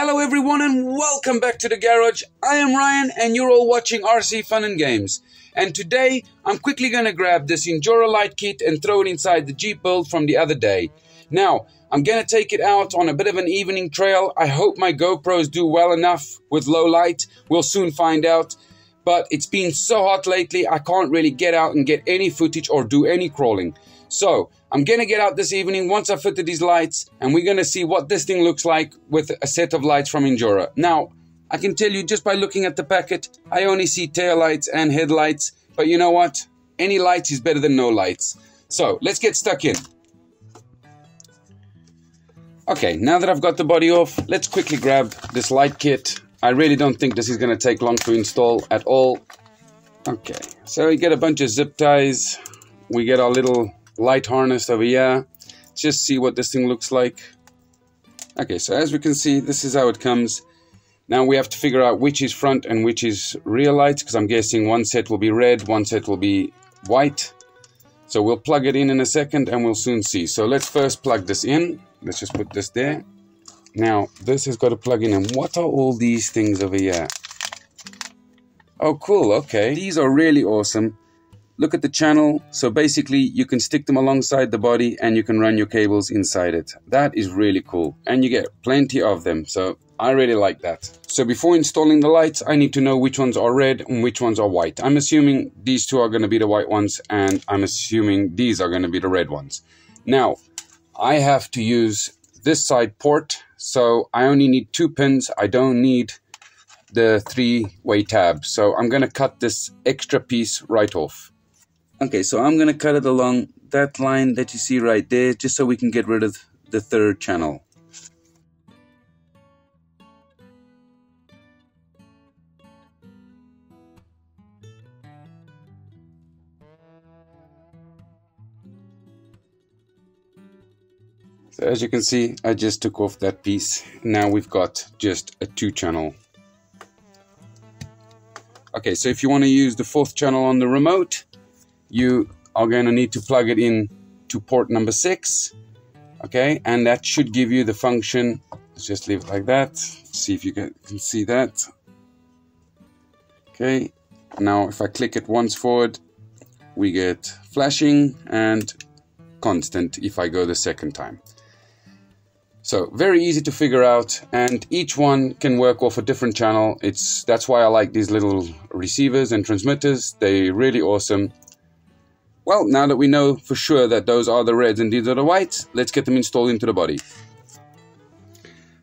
Hello everyone and welcome back to the garage. I am Ryan and you're all watching RC Fun and Games. And today I'm quickly gonna grab this Injora light kit and throw it inside the Jeep build from the other day. Now I'm gonna take it out on a bit of an evening trail. I hope my GoPros do well enough with low light. We'll soon find out. But it's been so hot lately I can't really get out and get any footage or do any crawling. So I'm gonna get out this evening once I've fitted these lights and we're gonna see what this thing looks like with a set of lights from Injora. Now I can tell you just by looking at the packet I only see taillights and headlights, but you know what, any lights is better than no lights. So let's get stuck in. Okay, now that I've got the body off, let's quickly grab this light kit. I really don't think this is gonna take long to install at all. Okay, so we get a bunch of zip ties, we get our little light harness over here. Let's just see what this thing looks like. Okay, so as we can see, this is how it comes. Now we have to figure out which is front and which is rear lights, because I'm guessing one set will be red, one set will be white. So we'll plug it in a second and we'll soon see. So let's first plug this in. Let's just put this there. Now this has got to plug in, and what are all these things over here? Oh cool, okay, these are really awesome. Look at the channel. So basically you can stick them alongside the body and you can run your cables inside it. That is really cool, and you get plenty of them, so I really like that. So before installing the lights I need to know which ones are red and which ones are white. I'm assuming these two are going to be the white ones, and I'm assuming these are going to be the red ones. Now I have to use this side port, so I only need two pins. I don't need the three-way tab, so I'm going to cut this extra piece right off. Okay, so I'm going to cut it along that line that you see right there, just so we can get rid of the third channel. So as you can see, I just took off that piece. Now we've got just a two-channel. Okay, so if you want to use the fourth channel on the remote, you are going to need to plug it in to port number 6, okay, and that should give you the function. Let's just leave it like that, see if you can see that. Okay, now if I click it once forward, we get flashing and constant if I go the second time. So very easy to figure out, and each one can work off a different channel. That's why I like these little receivers and transmitters, they're really awesome. Well, now that we know for sure that those are the reds and these are the whites, let's get them installed into the body.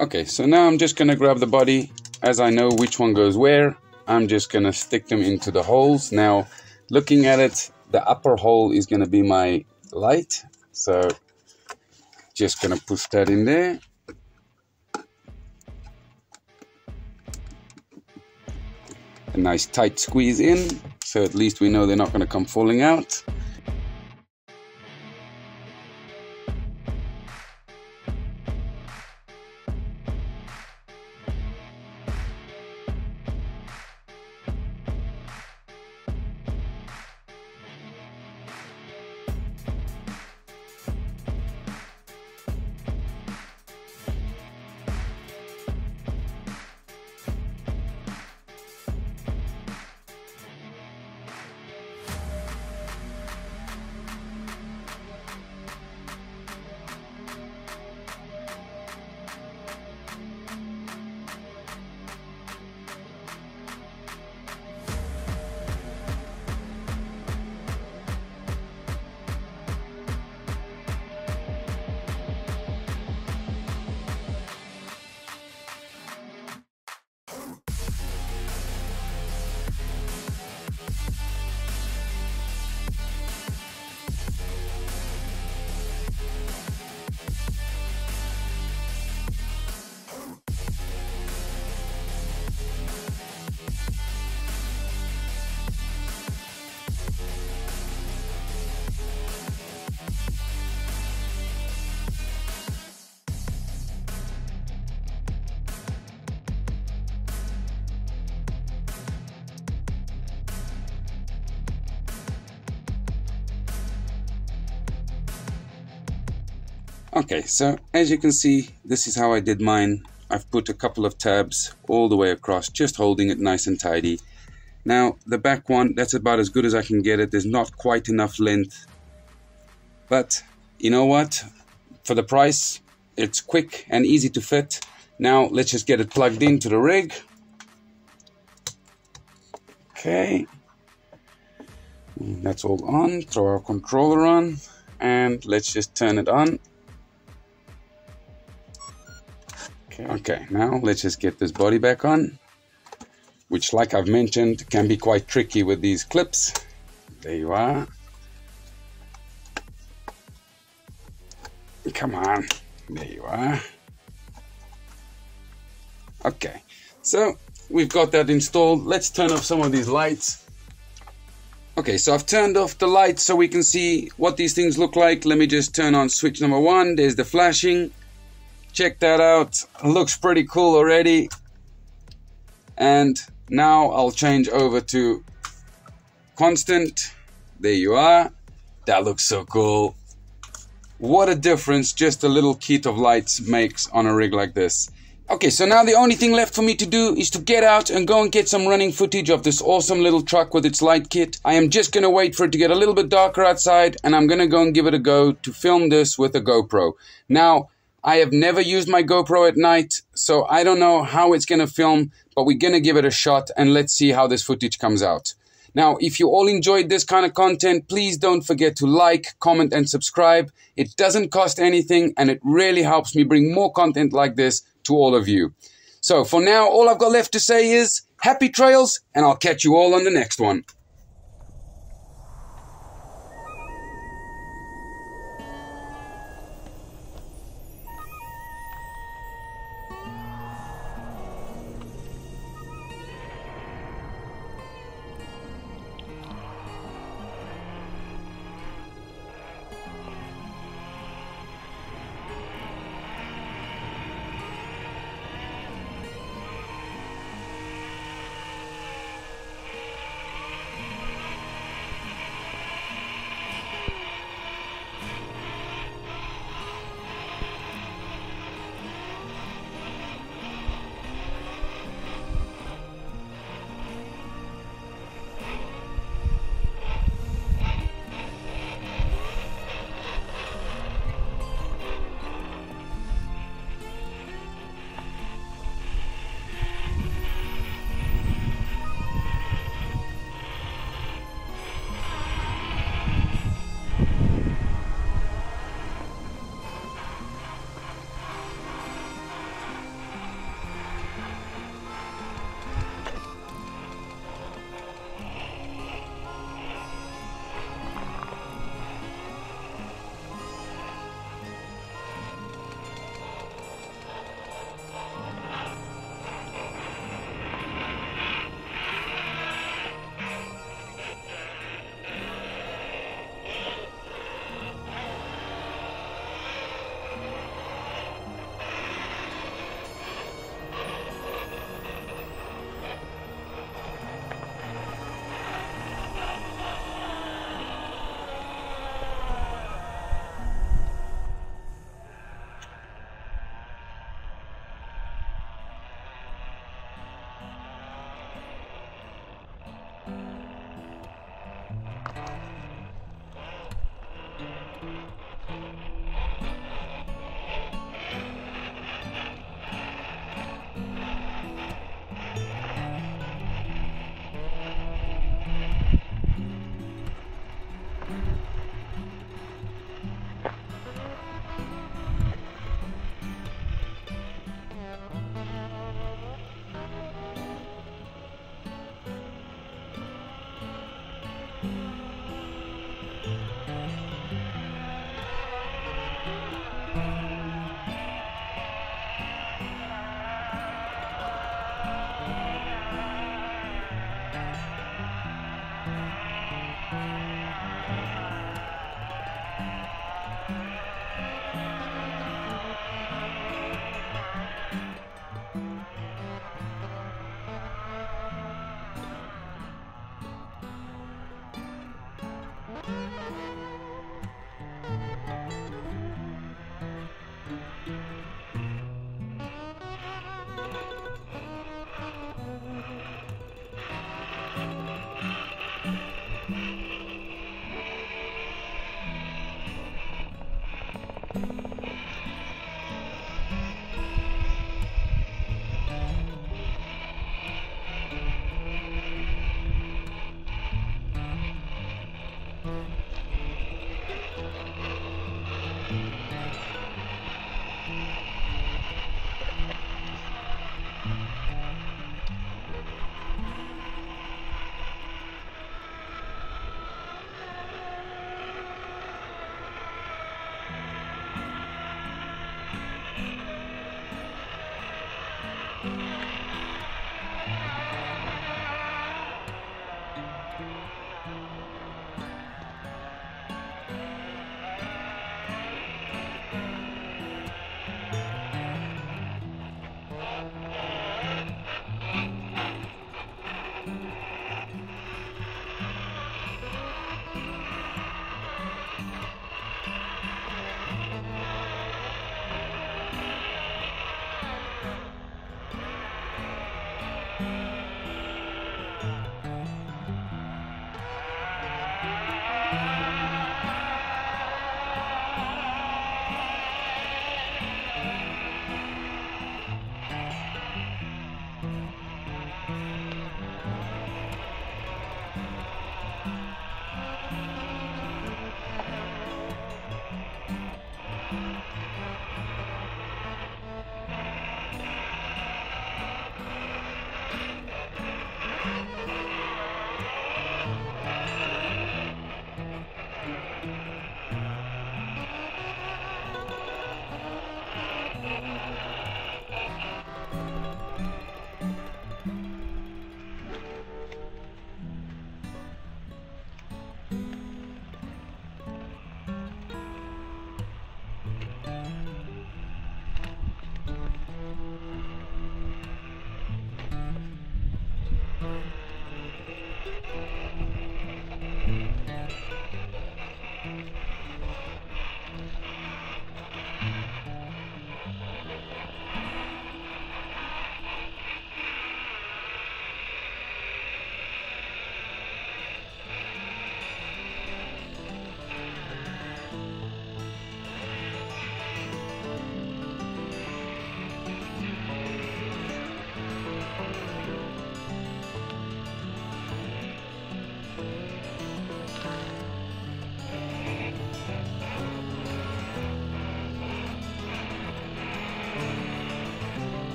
Okay, so now I'm just going to grab the body. As I know which one goes where, I'm just going to stick them into the holes. Now, looking at it, the upper hole is going to be my light. So, just going to push that in there. A nice tight squeeze in, so at least we know they're not going to come falling out. Okay, so as you can see, this is how I did mine. I've put a couple of tabs all the way across, just holding it nice and tidy. Now the back one, that's about as good as I can get it. There's not quite enough length, but you know what, for the price it's quick and easy to fit. Now let's just get it plugged into the rig. Okay, that's all on. Throw our controller on and let's just turn it on. Okay, now let's just get this body back on, which, like I've mentioned, can be quite tricky with these clips. There you are. Come on, there you are. Okay, so we've got that installed. Let's turn off some of these lights. Okay, so I've turned off the lights so we can see what these things look like. Let me just turn on switch number one. There's the flashing. Check that out. Looks pretty cool already. And now I'll change over to constant. There you are. That looks so cool. What a difference just a little kit of lights makes on a rig like this. Okay, so now the only thing left for me to do is to get out and go and get some running footage of this awesome little truck with its light kit. I am just going to wait for it to get a little bit darker outside, and I'm going to go and give it a go to film this with a GoPro. Now, I have never used my GoPro at night, so I don't know how it's going to film, but we're going to give it a shot and let's see how this footage comes out. Now, if you all enjoyed this kind of content, please don't forget to like, comment, and subscribe. It doesn't cost anything, and it really helps me bring more content like this to all of you. So for now, all I've got left to say is happy trails, and I'll catch you all on the next one.